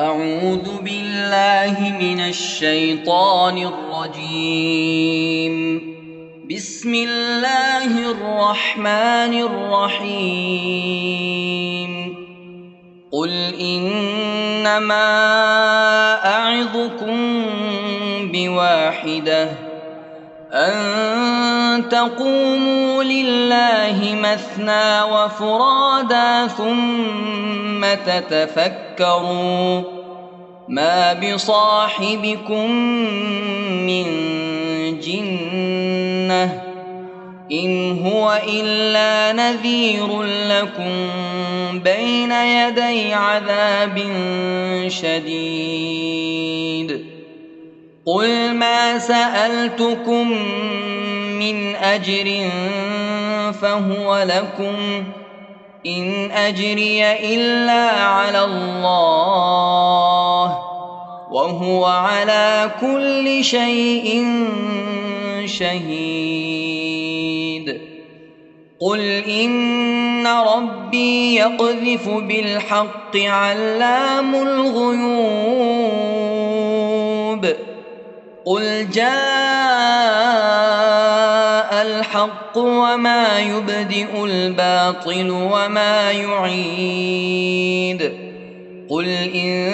أعوذ بالله من الشيطان الرجيم. بسم الله الرحمن الرحيم. قل إنما أعظكم بواحدة أن تقوموا لله مثنى وفرادا ثم تتفكروا ما بصاحبكم من جنة إن هو إلا نذير لكم بين يدي عذاب شديد. قل ما سألتكم من أجر فهو لكم إن أجري إلا على الله وهو على كل شيء شهيد. قل إن ربي يقذف بالحق علام الغيوب. قل جاء الحق وما يبدئ الباطل وما يعيد. قل إن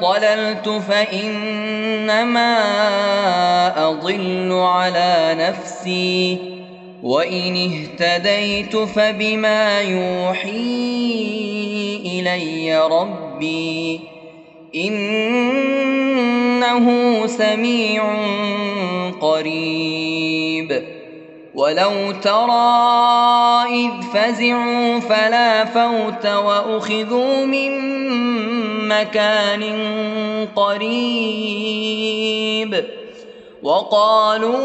ضللت فإنما أضل على نفسي وإن اهتديت فبما يوحي إلي ربي إنه سميع قريب. ولو ترى إذ فزعوا فلا فوت وأخذوا من مكان قريب. وقالوا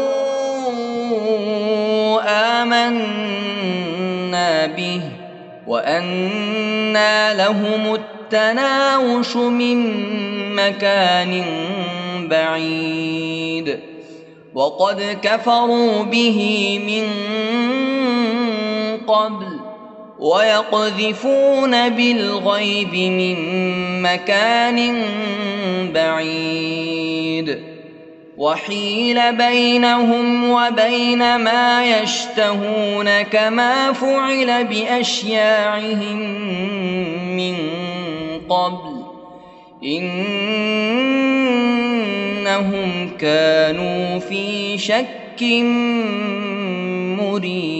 آمنا به وأنى لهم التناوش من مكان بعيد. وقد كفروا به من قبل ويقذفون بالغيب من مكان بعيد. وحيل بينهم وبين ما يشتهون كما فعل بأشياعهم من قبل إنهم كانوا في شك مريب.